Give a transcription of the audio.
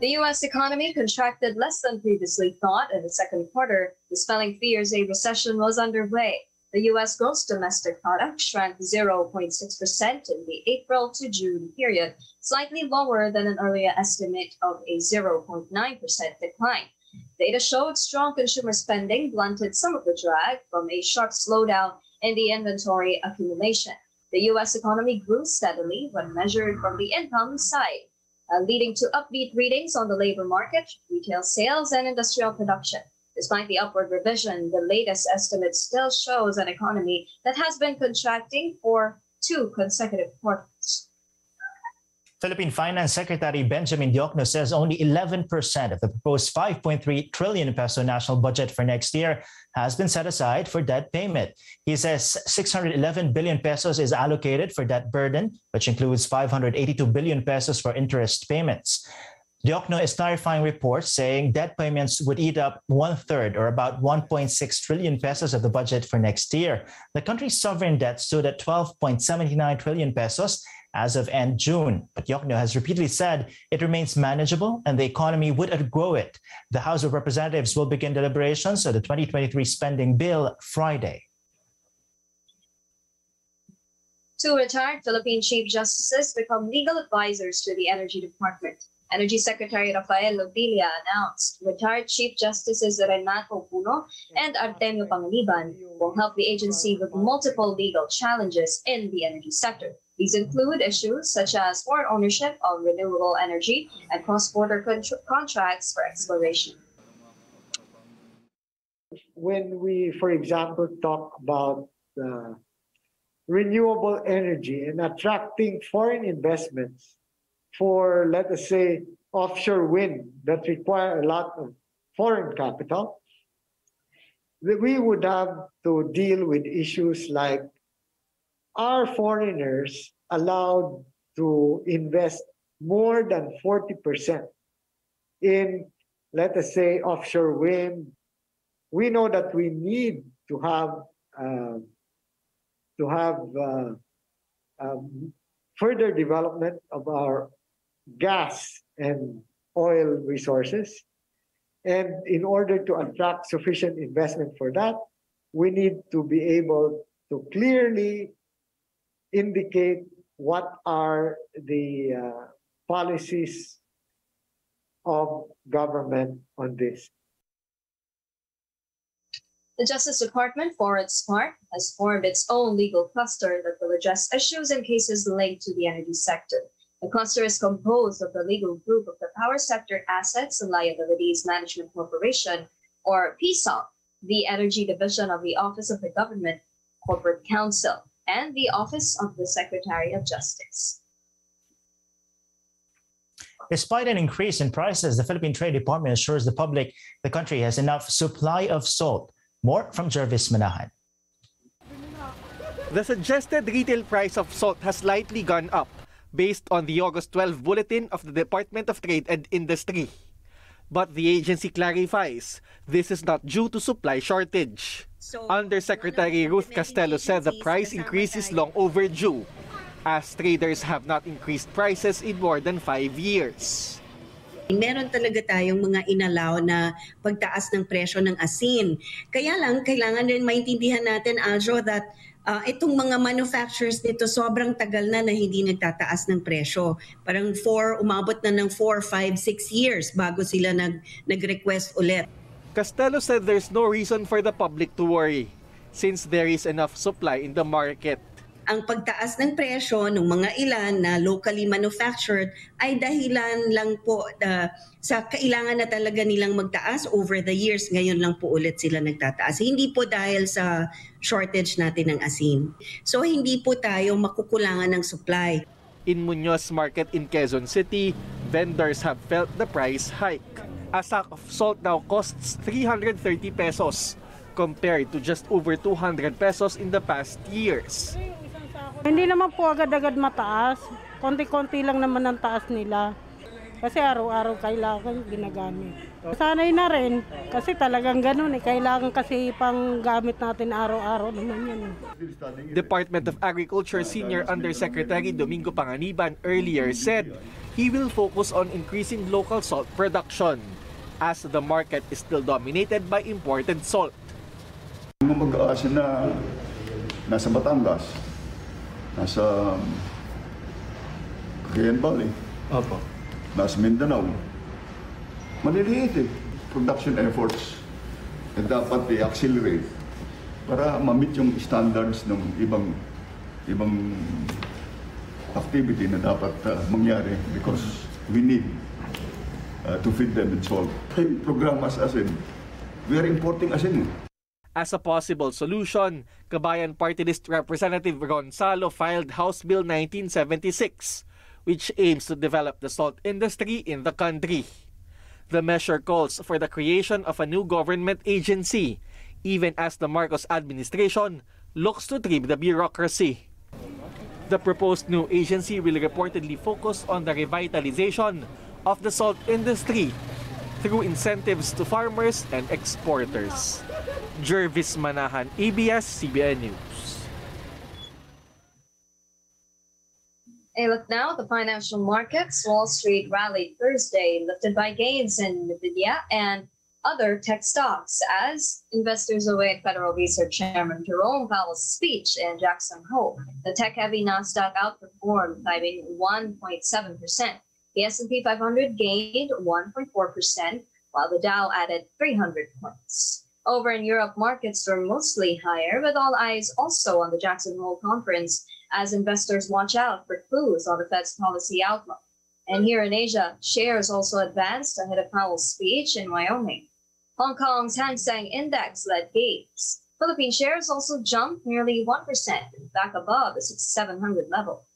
The U.S. economy contracted less than previously thought in the second quarter, dispelling fears a recession was underway. The U.S. gross domestic product shrank 0.6% in the April to June period, slightly lower than an earlier estimate of a 0.9% decline. Data showed strong consumer spending blunted some of the drag from a sharp slowdown in the inventory accumulation. The U.S. economy grew steadily when measured from the income side, leading to upbeat readings on the labor market, retail sales, and industrial production. Despite the upward revision, the latest estimate still shows an economy that has been contracting for 2 consecutive quarters. Philippine Finance Secretary Benjamin Diokno says only 11% of the proposed 5.3 trillion peso national budget for next year has been set aside for debt payment. He says 611 billion pesos is allocated for debt burden, which includes 582 billion pesos for interest payments. Diokno is clarifying reports saying debt payments would eat up 1/3 or about 1.6 trillion pesos of the budget for next year. The country's sovereign debt stood at 12.79 trillion pesos as of end June, but Diokno has repeatedly said it remains manageable and the economy would outgrow it. The House of Representatives will begin deliberations on the 2023 spending bill Friday. 2 retired Philippine Chief Justices become legal advisors to the Energy Department. Energy Secretary Rafael Lodilia announced retired Chief Justices Renato Puno and Artemio Pangaliban will help the agency with multiple legal challenges in the energy sector. These include issues such as foreign ownership of renewable energy and cross-border contracts for exploration. When we, for example, talk about renewable energy and attracting foreign investments, for, let us say, offshore wind that require a lot of foreign capital, we would have to deal with issues like, are foreigners allowed to invest more than 40% in, let us say, offshore wind? We know that we need to have further development of our gas and oil resources. And in order to attract sufficient investment for that, we need to be able to clearly indicate what are the policies of government on this. The Justice Department, for its part, has formed its own legal cluster that will address issues and cases linked to the energy sector. The cluster is composed of the legal group of the Power Sector Assets and Liabilities Management Corporation, or PSALM, the Energy Division of the Office of the Government Corporate Council, and the Office of the Secretary of Justice. Despite an increase in prices, the Philippine Trade Department assures the public the country has enough supply of salt. More from Jervis Manahan. The suggested retail price of salt has slightly gone up based on the August 12 bulletin of the Department of Trade and Industry. But the agency clarifies this is not due to supply shortage. Undersecretary Ruth Castello said the price increase is long overdue, as traders have not increased prices in more than 5 years. Meron talaga tayong mga inalaw na pagtaas ng presyo ng asin. Kaya lang, kailangan rin maintindihan natin, Aljo, that itong mga manufacturers nito sobrang tagal na hindi nagtataas ng presyo. Parang umabot na ng 4, 5, 6 years bago sila nag-request ulit. Castello said there's no reason for the public to worry since there is enough supply in the market. Ang pagtaas ng presyo ng mga ilan na locally manufactured ay dahilan lang po sa kailangan na talaga nilang magtaas over the years. Ngayon lang po ulit sila nagtataas. Hindi po dahil sa shortage natin ng asin. So hindi po tayo makukulangan ng supply. In Muñoz Market in Quezon City, vendors have felt the price hike. A sack of salt now costs 330 pesos compared to just over 200 pesos in the past years. Hindi naman po agad-agad mataas. Konti-konti lang naman ang taas nila. Kasi araw-araw kailangan ginagamit. Sanay na rin. Kasi talagang ganun eh. Kailangan kasi pang gamit natin araw-araw naman yan. Department of Agriculture Senior Undersecretary Domingo Panganiban earlier said he will focus on increasing local salt production as the market is still dominated by imported salt. Mag-aasa na nasa Batangas, nasa Cagayan Valley, nasa Mindanao, maliliit production efforts na dapat i-accelerate para ma-meet yung standards ng ibang activity na dapat mangyari because we need to feed them with salt. Yung program as asin, we are importing asin. As a possible solution, Kabayan Party List Representative Ron Salo filed House Bill 1976, which aims to develop the salt industry in the country. The measure calls for the creation of a new government agency, even as the Marcos administration looks to trim the bureaucracy. The proposed new agency will reportedly focus on the revitalization of the salt industry through incentives to farmers and exporters. Jervis Manahan, ABS-CBN News. A look now at the financial markets. Wall Street rallied Thursday, lifted by gains in NVIDIA and other tech stocks as investors await Federal Reserve Chairman Jerome Powell's speech in Jackson Hole. The tech-heavy Nasdaq outperformed, diving 1.7%. The S&P 500 gained 1.4%, while the Dow added 300 points. Over in Europe, markets were mostly higher, with all eyes also on the Jackson Hole conference as investors watch out for clues on the Fed's policy outlook. And here in Asia, shares also advanced ahead of Powell's speech in Wyoming. Hong Kong's Hang Seng index led gains. Philippine shares also jumped nearly 1%, back above the 6,700 level.